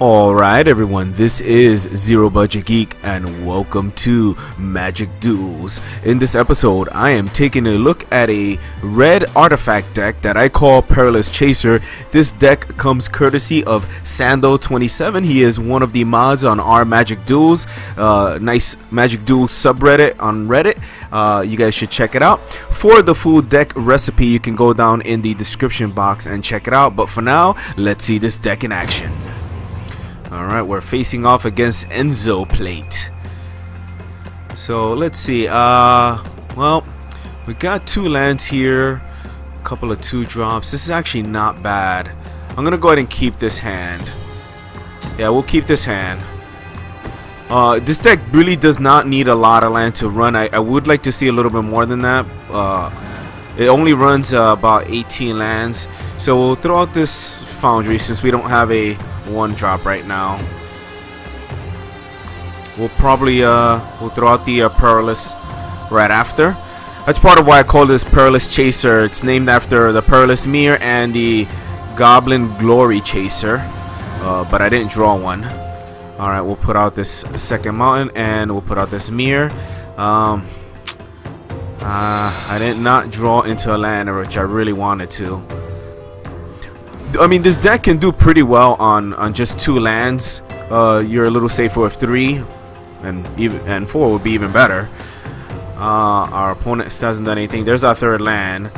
Alright everyone, this is Zero Budget Geek and welcome to Magic Duels. In this episode, I am taking a look at a red artifact deck that I call Perilous Chaser. This deck comes courtesy of Sando27. He is one of the mods on our Magic Duels, nice Magic Duels subreddit on Reddit. You guys should check it out. For the full deck recipe, you can go down in the description box and check it out. But for now, let's see this deck in action. Alright, we're facing off against Enzo Plate. So let's see, well, we got two lands here, a couple of 2-drops. This is actually not bad. I'm gonna go ahead and keep this hand. Yeah, we'll keep this hand. This deck really does not need a lot of land to run. I would like to see a little bit more than that. It only runs about 18 lands, so we'll throw out this Foundry since we don't have a 1-drop right now. We'll probably we'll throw out the Perilous right after. That's part of why I call this Perilous Chaser. It's named after the Perilous Mirror and the Goblin Glory Chaser, but I didn't draw one. All right, we'll put out this second mountain and we'll put out this mirror. I did not draw into a land, which I really wanted to. I mean, this deck can do pretty well on just 2 lands. You're a little safer with 3, and 4 would be even better. Our opponent hasn't done anything. There's our 3rd land.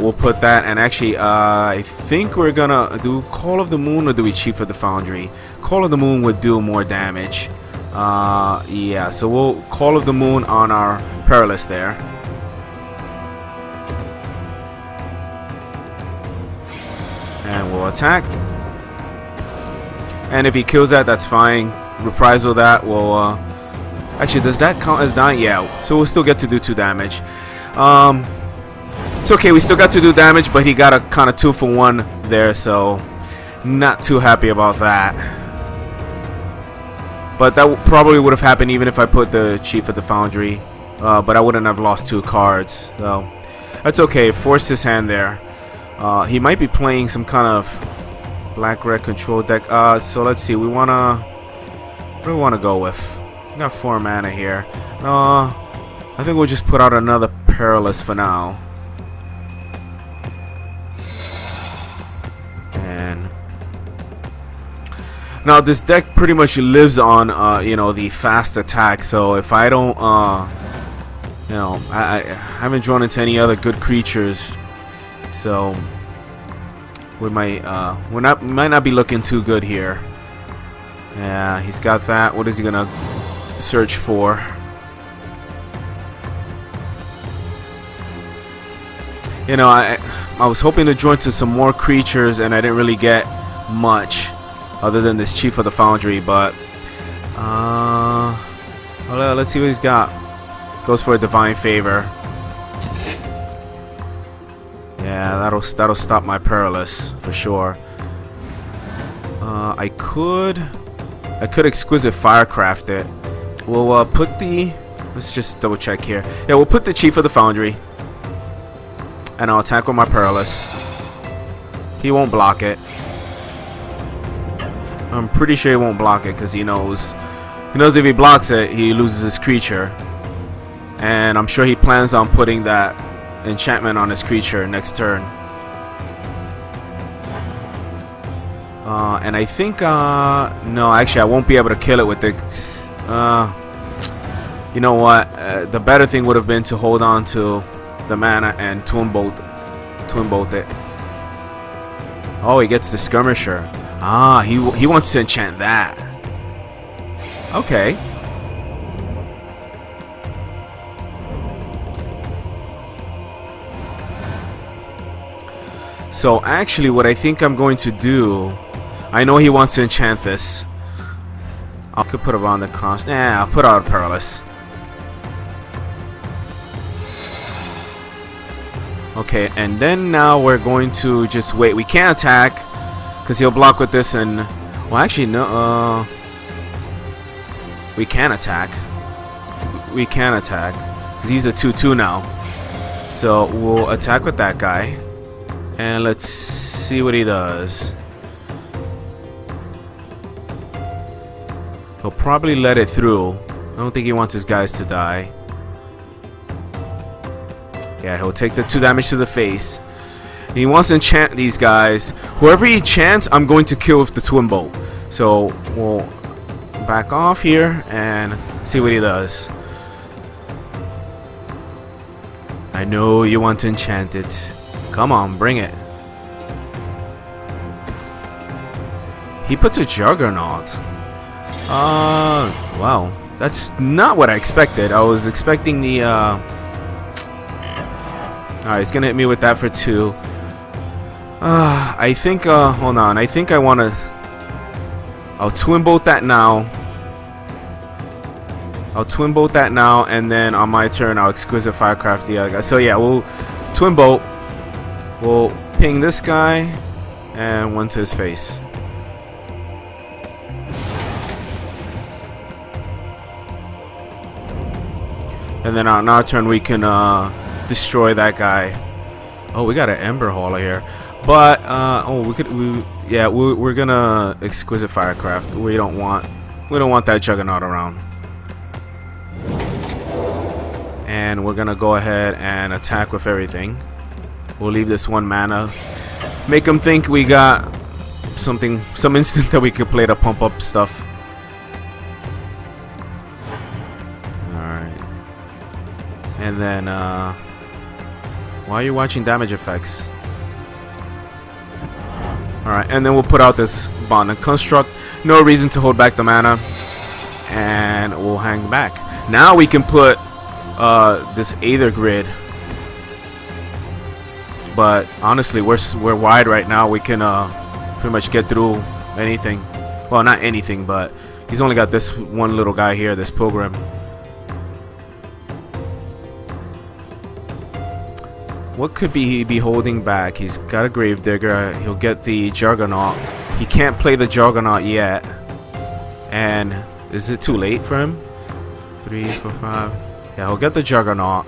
We'll put that, and actually, I think we're gonna do Call of the Moon, or do we Chief of the Foundry? Call of the Moon would do more damage. Yeah, so we'll Call of the Moon on our Perilous there. And we'll attack. And if he kills that, that's fine. Reprisal that will... actually, does that count as dying? Yeah. So we'll still get to do 2 damage. It's okay. We still got to do damage, but he got a kind of 2-for-1 there. So not too happy about that. But that probably would have happened even if I put the Chief of the Foundry. But I wouldn't have lost 2 cards. So that's okay. Forced his hand there. He might be playing some kind of black-red control deck. So let's see. What do we want to go with? We got 4 mana here. I think we'll just put out another Perilous for now. And now this deck pretty much lives on, you know, the fast attack. So if I don't, you know, I haven't drawn into any other good creatures. So we might might not be looking too good here. Yeah, he's got that. What is he gonna search for? You know, I was hoping to draw into some more creatures, and I didn't really get much other than this Chief of the Foundry. But well, let's see what he's got. Goes for a Divine Favor. Yeah, that'll stop my Perilous for sure. I could Exquisite Firecraft it. We'll put the... let's just double check here. Yeah, we'll put the Chief of the Foundry, and I'll attack with my Perilous. He won't block it. I'm pretty sure he won't block it because he knows if he blocks it, he loses his creature, and I'm sure he plans on putting that enchantment on his creature next turn. And I think no, actually I won't be able to kill it with this. You know what, the better thing would have been to hold on to the mana and Twin Bolt it. Oh, he gets the Skirmisher. Ah, he wants to enchant that. Okay. So actually what I think I'm going to do, I know he wants to enchant this. I could put it on the cross. Nah, I'll put out a Perilous. Okay, and then now we're going to just wait. We can't attack because he'll block with this, and well actually no, we can attack. We can attack because he's a 2/2 now. So we'll attack with that guy. And let's see what he does. He'll probably let it through. I don't think he wants his guys to die. Yeah, he'll take the 2 damage to the face. He wants to enchant these guys. Whoever he enchants, I'm going to kill with the Twin Bolt. So we'll back off here and see what he does. I know you want to enchant it. Come on, bring it. He puts a Juggernaut. Wow. That's not what I expected. I was expecting the, Alright, he's gonna hit me with that for 2. I think, hold on. I think I wanna... I'll Twin Bolt that now. I'll Twin Bolt that now, and then on my turn, I'll Exquisite Firecraft the other guy. So yeah, we'll Twin Bolt. We'll ping this guy, and 1 to his face. And then on our turn, we can destroy that guy. Oh, we got an Ember Hauler here, but oh, we could, we're gonna Exquisite Firecraft. We don't want that Juggernaut around. And we're gonna go ahead and attack with everything. We'll leave this 1 mana. Make them think we got something, some instant that we could play to pump up stuff. Alright. And then, why are you watching damage effects? Alright, and then we'll put out this Bonded Construct. No reason to hold back the mana. And we'll hang back. Now we can put this Aether Grid, but honestly we're wide right now. We can pretty much get through anything. Well, not anything, but he's only got this 1 little guy here, this Pilgrim. What could he be holding back? He's got a Gravedigger. He'll get the Juggernaut. He can't play the Juggernaut yet. And is it too late for him? 3, 4, 5. Yeah, he'll get the Juggernaut.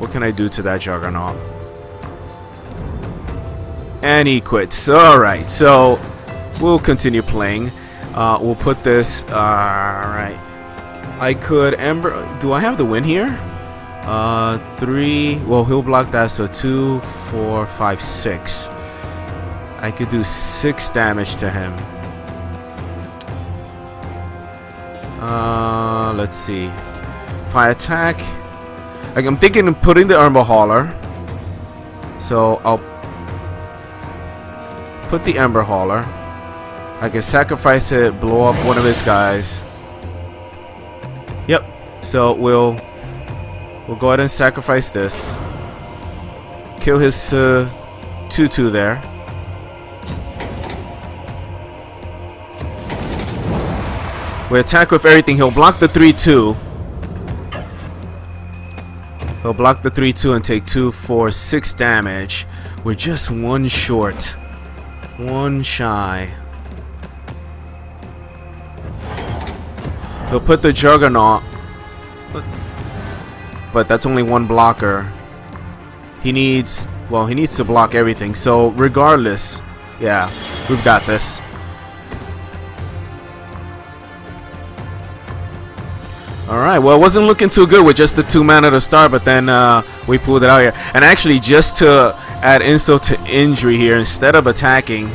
What can I do to that Juggernaut? And he quits. Alright, so we'll continue playing. We'll put this... Alright. I could Ember... Do I have the win here? 3... Well, he'll block that, so 2, 4, 5, 6. I could do 6 damage to him. Let's see. If I attack, like, I'm thinking of putting the Ember Hauler. So I'll put the Ember Hauler. I can sacrifice it, blow up 1 of his guys. Yep. So we'll go ahead and sacrifice this. Kill his 2/2 there. We attack with everything. He'll block the 3/2. He'll block the 3/2 and take 2, 4, 6 damage. We're just 1 short. 1 shy. He'll put the Juggernaut. But that's only 1 blocker. He needs... Well, he needs to block everything. So, regardless... Yeah, we've got this. Alright, well, it wasn't looking too good with just the 2 mana to start, but then we pulled it out here. And actually, just to add insult to injury here, instead of attacking,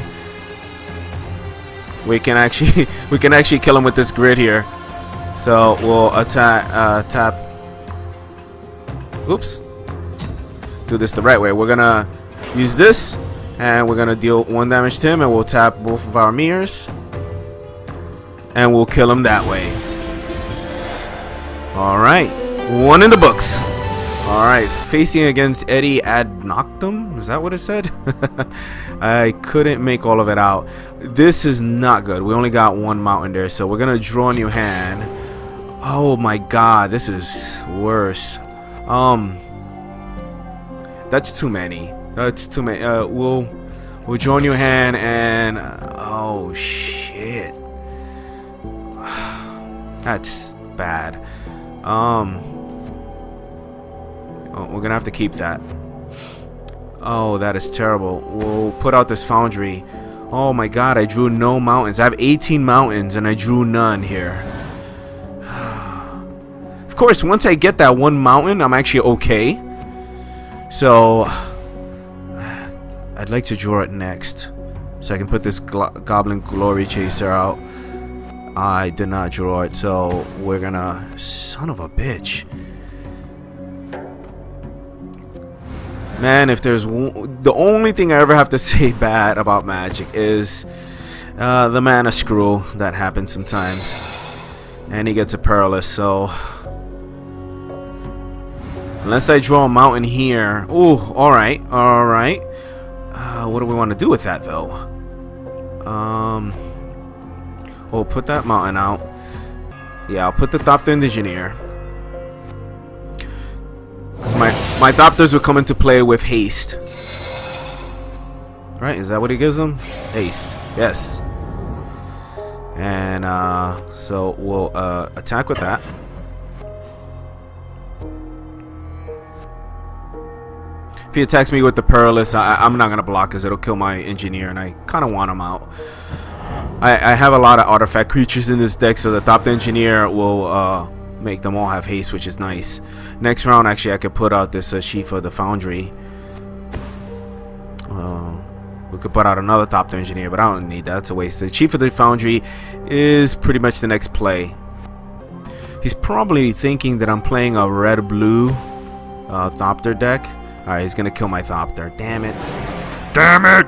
we can actually kill him with this grid here. So we'll attack, tap. Oops. Do this the right way. We're gonna use this, and we're gonna deal 1 damage to him, and we'll tap both of our mirrors, and we'll kill him that way. Alright, 1 in the books. Alright, facing against Eddie Ad Noctum? Is that what it said? I couldn't make all of it out. This is not good. We only got 1 mountain there, so we're going to draw a new hand. Oh my god, this is worse. That's too many. That's too many. We'll draw a new hand and... Oh shit. That's bad. Oh, we're gonna have to keep that. Oh, that is terrible. We'll put out this Foundry. Oh my god, I drew no mountains. I have 18 mountains and I drew none here. Of course, once I get that one mountain, I'm actually okay. So, I'd like to draw it next, so I can put this Goblin Glory Chaser out. I did not draw it, so we're gonna... Son of a bitch. Man, if there's... The only thing I ever have to say bad about Magic is the mana screw that happens sometimes. And he gets a Perilous, so... Unless I draw a mountain here. Ooh, alright, alright. What do we want to do with that, though? We'll put that mountain out. Yeah, I'll put the Thopter Engineer. Because my Thopters will come into play with haste. Right, is that what he gives them? Haste, yes. And, so we'll, attack with that. If he attacks me with the Perilous, I'm not going to block because it'll kill my engineer, and I kind of want him out. I have a lot of artifact creatures in this deck, so the Thopter Engineer will make them all have haste, which is nice. Next round, actually, I could put out this Chief of the Foundry. We could put out another Thopter Engineer, but I don't need that. It's a waste. The Chief of the Foundry is pretty much the next play. He's probably thinking that I'm playing a red-blue Thopter deck. Alright, he's gonna kill my Thopter. Damn it. Damn it!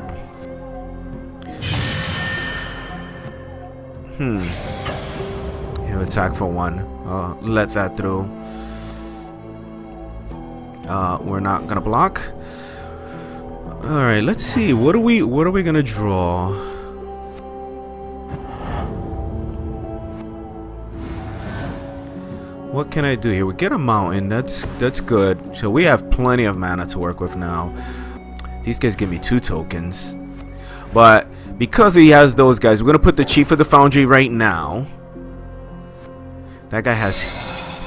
He'll attack for one. Let that through. We're not gonna block. Alright, let's see. What are we gonna draw? What can I do here? We get a mountain. That's good. So we have plenty of mana to work with now. These guys give me 2 tokens. But because he has those guys, we're going to put the Chief of the Foundry right now. That guy has...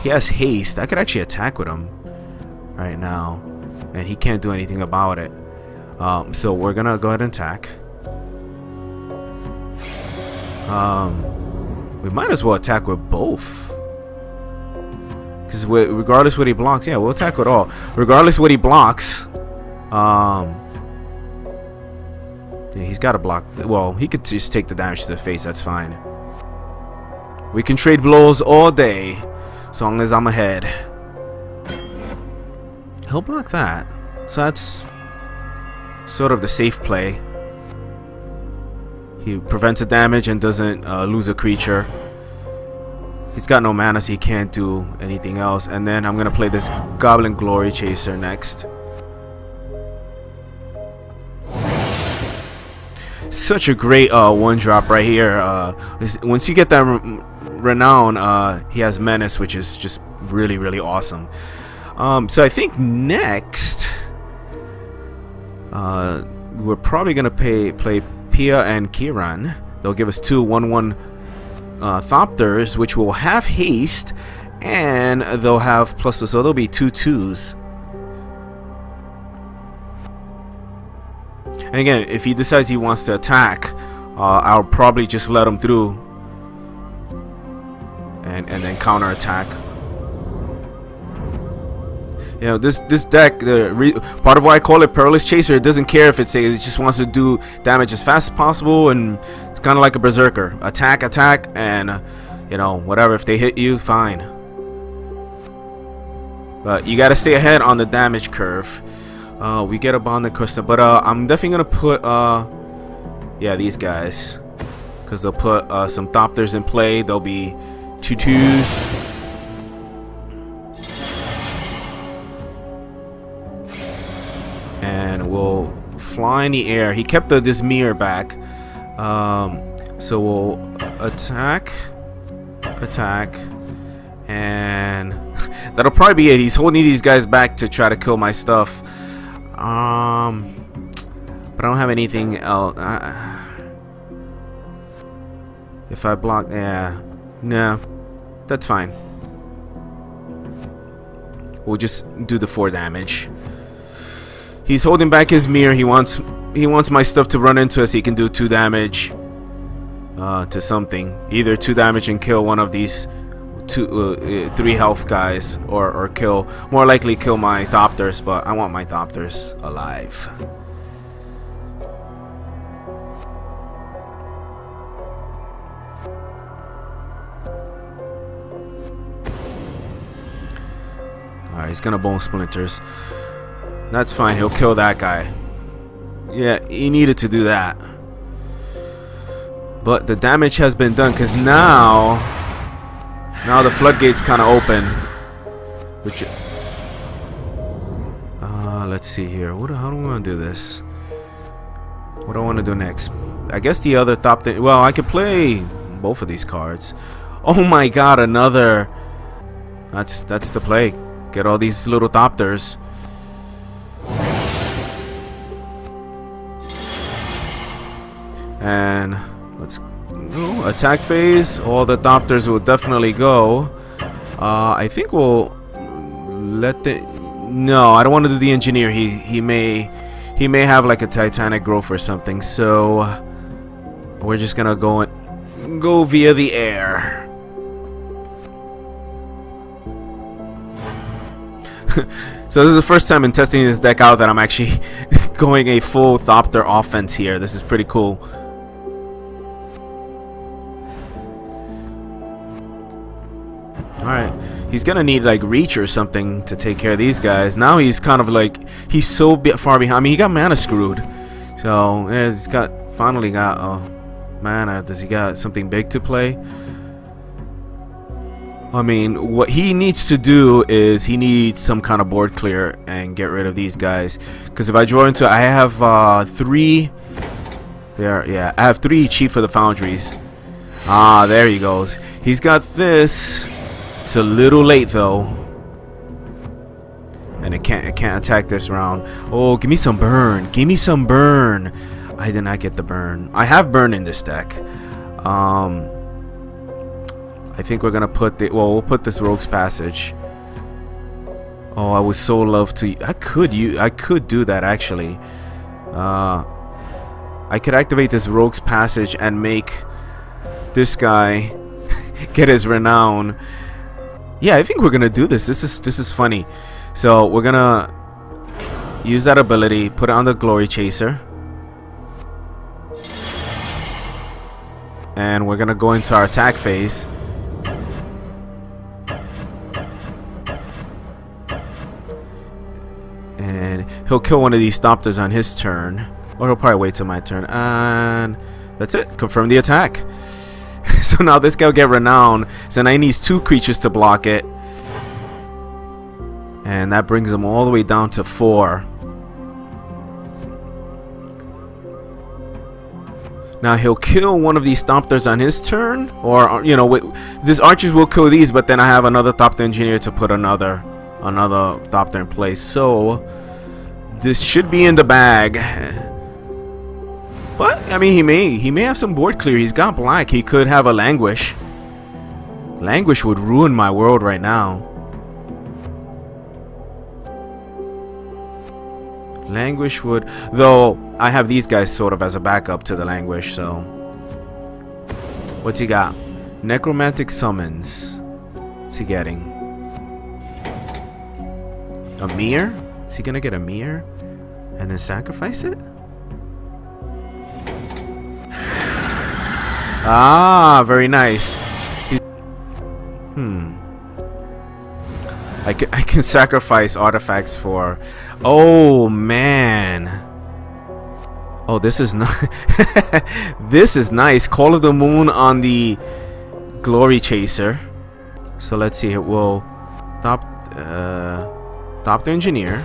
He has haste. I could actually attack with him right now. And he can't do anything about it. So we're going to go ahead and attack. We might as well attack with both. Because regardless what he blocks, yeah, we'll attack with all. Regardless what he blocks, yeah, he's got to block. Well, he could just take the damage to the face. That's fine. We can trade blows all day, as long as I'm ahead. He'll block that, so that's sort of the safe play. He prevents the damage and doesn't lose a creature. He's got no mana, so he can't do anything else. And then I'm going to play this Goblin Glory Chaser next. Such a great one-drop right here. Once you get that Renown, he has Menace, which is just really, really awesome. So I think next, we're probably going to play Pia and Kiran. They'll give us 2/1/1 Thopters, which will have haste, and they'll have plus, so there'll be 2/2s. And again, if he decides he wants to attack, I'll probably just let him through and then counter attack. You know, this deck, part of why I call it Perilous Chaser, it doesn't care if it just wants to do damage as fast as possible, and it's kind of like a Berserker. Attack, attack, and, you know, whatever. If they hit you, fine. But you got to stay ahead on the damage curve. We get a Bonded Construct, but I'm definitely going to put, yeah, these guys. Because they'll put some Thopters in play. There'll be 2/2s. And we'll fly in the air. He kept this mirror back. So we'll attack, and that'll probably be it. He's holding these guys back to try to kill my stuff. But I don't have anything else. If I block, yeah, no, that's fine. We'll just do the 4 damage. He's holding back his mirror. He wants he wants my stuff to run into us, he can do 2 damage to something. Either 2 damage and kill one of these 3 health guys, or kill, more likely kill my Thopters, but I want my Thopters alive. Alright, he's gonna bone splinters. That's fine, he'll kill that guy. Yeah, he needed to do that. But the damage has been done, because now the floodgates kind of open. Which, let's see here. How do I want to do this? What do I want to do next? I guess the other top thing. Well, I could play both of these cards. Oh my God, another. That's the play. Get all these little Thopters. And let's go attack phase. All the Thopters will definitely go. I think we'll let the. No, I don't want to do the engineer. He may have like a Titanic growth or something. So we're just gonna go via the air. So this is the first time in testing this deck out that I'm actually going a full Thopter offense here. This is pretty cool. Alright, he's gonna need like reach or something to take care of these guys. Now he's kind of like, he's so far behind. I mean, he got mana screwed. So yeah, he's finally got mana. Does he got something big to play? I mean, what he needs to do is he needs some kind of board clear and get rid of these guys. Because if I draw into, I have 3 there. Yeah, I have 3 Chief of the Foundries. Ah, there he goes. He's got this. It's a little late though, and it can't attack this round. Oh, give me some burn! Give me some burn! I did not get the burn. I have burn in this deck. I think we're gonna put the. Well, we'll put this Rogue's Passage. Oh, I would so love to. I could do that actually. I could activate this Rogue's Passage and make this guy get his renown. Yeah, I think we're gonna do this. This is funny. So we're gonna use that ability, put it on the Glory Chaser, and we're gonna go into our attack phase. And he'll kill one of these Thopters on his turn, or he'll probably wait till my turn. And that's it. Confirm the attack. So now this guy will get renown. So now he needs 2 creatures to block it. And that brings him all the way down to 4. Now he'll kill one of these Thopters on his turn. Or, you know, these archers will kill these. But then I have another Thopter Engineer to put another Thopter in place. So this should be in the bag. But I mean, he may have some board clear. He's got black. He could have a languish. Languish would ruin my world right now. Languish would, though. I have these guys sort of as a backup to the languish. So, what's he got? Necromantic Summons. What's he getting? A mirror? Is he gonna get a mirror and then sacrifice it? Ah, very nice. I can sacrifice artifacts for. Oh man. Oh, this is not. This is nice. Call of the Moon on the Glory Chaser. So let's see. It will Thopter Engineer.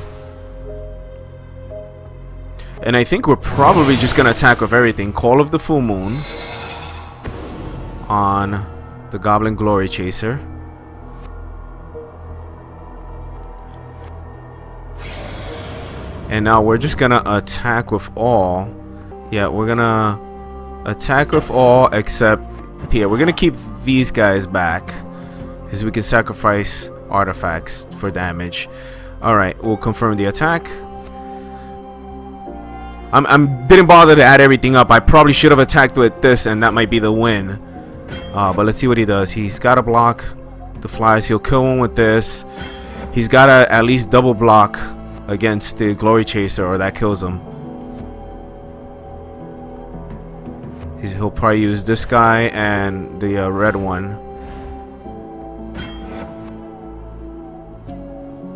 And I think we're probably just gonna attack with everything. Call of the Full Moon on the Goblin Glory Chaser. And now we're just gonna attack with all. Yeah, we're gonna attack with all except Pia. We're gonna keep these guys back because we can sacrifice artifacts for damage. Alright, we'll confirm the attack. I didn't bother to add everything up. I probably should have attacked with this, and that might be the win. But let's see what he does. He's got to block the flies. He'll kill one with this. He's got to at least double block against the Glory Chaser, or that kills him. He'll probably use this guy and the red one.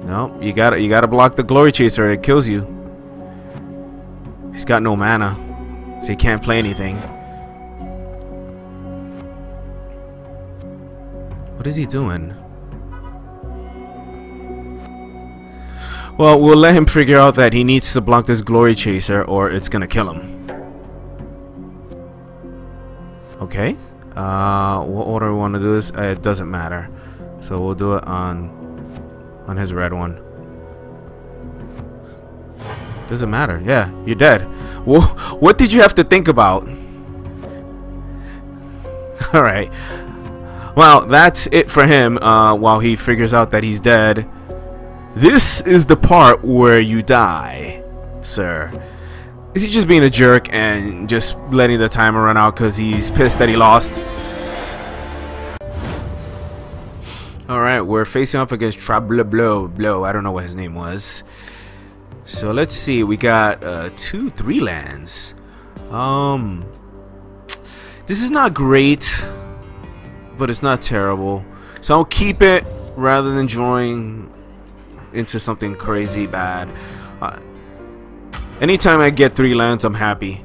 No, you gotta block the Glory Chaser. It kills you. He's got no mana, so he can't play anything. What is he doing? Well, we'll let him figure out that he needs to block this Glory Chaser, or it's gonna kill him. Okay, what order we want to do this? It doesn't matter, so we'll do it on his red one. Doesn't matter. Yeah, you're dead. Well, what did you have to think about? All right, well, that's it for him. While he figures out that he's dead, this is the part where you die, sir. Is he just being a jerk and just letting the timer run out because he's pissed that he lost? Alright, we're facing off against Trablablo. I don't know what his name was. So let's see, we got 2-3 lands. This is not great, but it's not terrible. So I'll keep it rather than drawing into something crazy bad. Anytime I get 3 lands, I'm happy.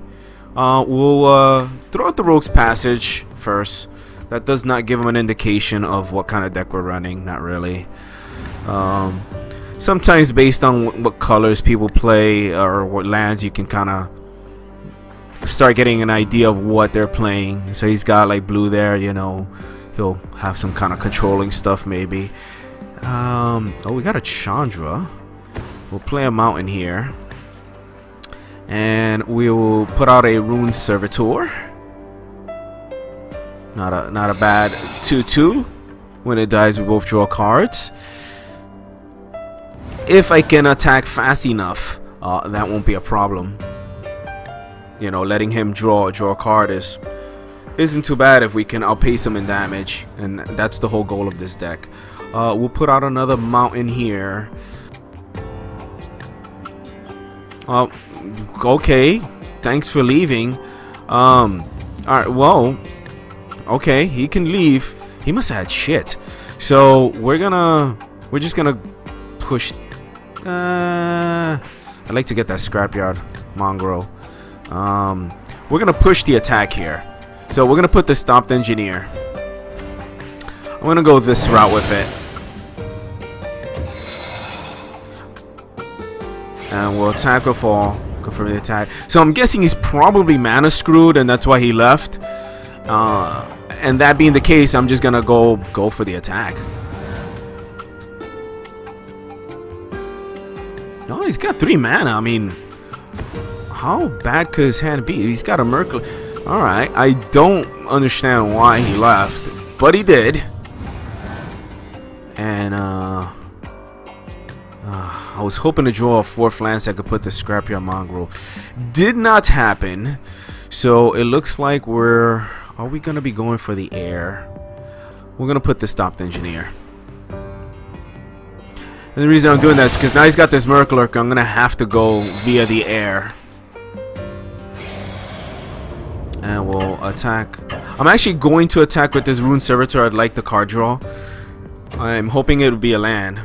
We'll throw out the Rogue's Passage first. That does not give him an indication of what kind of deck we're running. Not really. Sometimes based on what colors people play or what lands, you can kind of start getting an idea of what they're playing. So he's got like blue there, you know. He'll have some kind of controlling stuff maybe. Oh, we got a Chandra. We'll play a mountain here. And we will put out a Rune Servitor. Not a bad 2-2. When it dies, we both draw cards. If I can attack fast enough, that won't be a problem. You know, letting him draw a card isn't too bad if we can outpace him in damage, and that's the whole goal of this deck. We'll put out another mountain here. Okay, thanks for leaving. All right, well, okay, he can leave. He must have had shit. So we're just gonna push. I'd like to get that Scrapyard Mongrel. We're gonna push the attack here. So we're gonna put the Thopter Engineer. I'm gonna go this route with it. And we'll attack or fall. Confirm the attack. So I'm guessing he's probably mana screwed, and that's why he left. And that being the case, I'm just gonna go for the attack. No, he's got 3 mana. I mean, how bad could his hand be? He's got a Miracle. All right, I don't understand why he left, but he did. And I was hoping to draw a 4th land so I could put the Scrapyard Mongrel. Did not happen. So it looks like are we gonna be going for the air? We're gonna put the Thopter Engineer. And the reason I'm doing that is because now he's got this Miracle Lurker. I'm gonna have to go via the air. And we'll attack. I'm actually going to attack with this Rune Servitor. I'd like the card draw. I'm hoping it would be a land.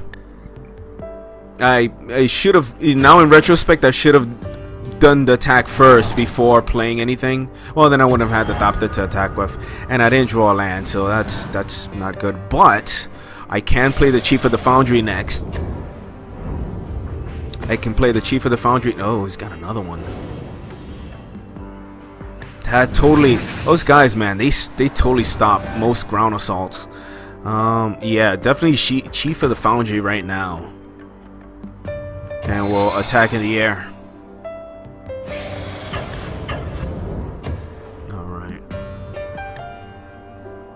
I should have, now in retrospect, I should have done the attack first before playing anything. Well, then I wouldn't have had the Thopter to attack with, and I didn't draw a land, so that's not good. But I can play the Chief of the Foundry next. I can play the Chief of the Foundry. Oh, he's got another one. That totally, those guys, man, they totally stop most ground assaults. Yeah, definitely Chief of the Foundry right now. And we'll attack in the air. Alright.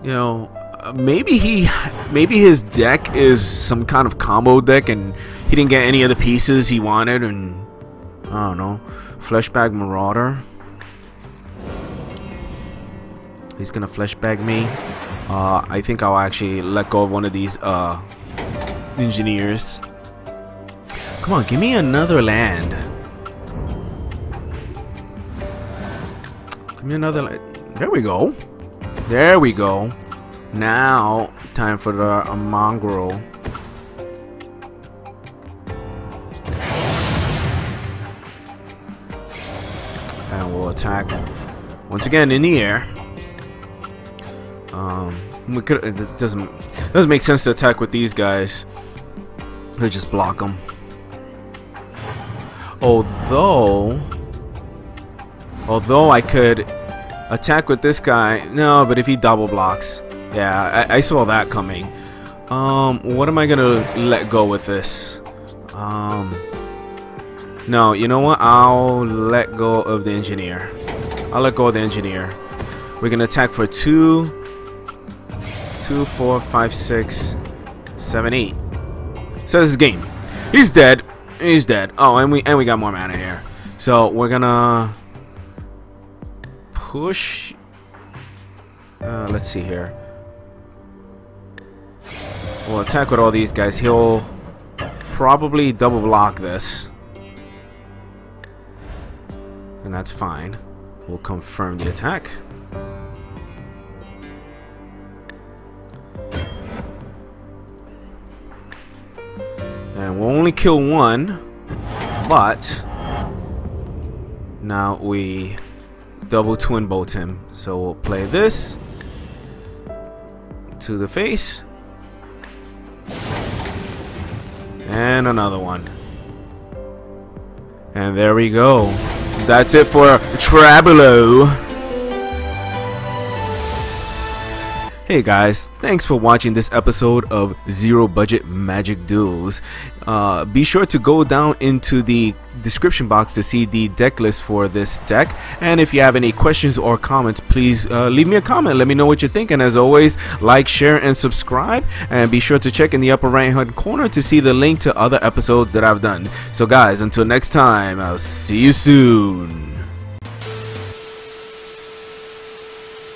You know, maybe his deck is some kind of combo deck and he didn't get any of the pieces he wanted, and I don't know. Fleshbag Marauder. He's gonna fleshbag me. I think I'll actually let go of one of these engineers. Come on, give me another land. Give me another land. There we go. There we go. Now, time for the mongrel. And we'll attack once again in the air. We could. It doesn't make sense to attack with these guys. They just block them. Although I could attack with this guy. No, but if he double blocks, yeah, I saw that coming. What am I gonna let go with this? No, you know what? I'll let go of the engineer. I'll let go of the engineer. We can attack for 2, 4, 5, 6, 7, 8. So this is game. He's dead. He's dead. Oh, and we got more mana here. So we're gonna push. Let's see here. We'll attack with all these guys. He'll probably double block this, and that's fine. We'll confirm the attack. And we'll only kill one, but now we double twin bolt him. So we'll play this to the face. And another one. And there we go. That's it for Trablablo. Hey guys, thanks for watching this episode of Zero Budget Magic Duels. Be sure to go down into the description box to see the deck list for this deck, and if you have any questions or comments, please leave me a comment. Let me know what you think, and as always, like, share, and subscribe, and be sure to check in the upper right hand corner to see the link to other episodes that I've done. So guys, until next time, I'll see you soon.